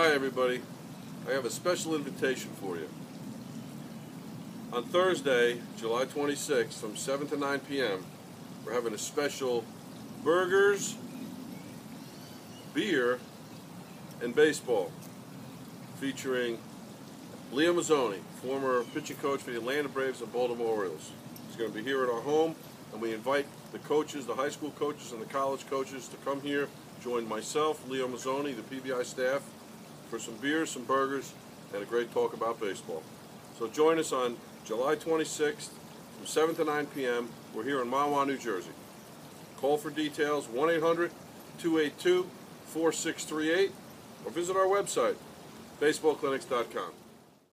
Hi everybody, I have a special invitation for you. On Thursday, July 26th, from 7 to 9 p.m., we're having a special burgers, beer, and baseball featuring Leo Mazzone, former pitching coach for the Atlanta Braves and Baltimore Orioles. He's going to be here at our home, and we invite the coaches, the high school coaches and the college coaches to come here, join myself, Leo Mazzone, the PBI staff, for some beer, some burgers, and a great talk about baseball. So join us on July 26th from 7 to 9 p.m. We're here in Mahwah, New Jersey. Call for details 1-800-282-4638 or visit our website, baseballclinics.com.